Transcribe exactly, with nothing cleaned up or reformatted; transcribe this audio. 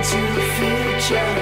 into the future.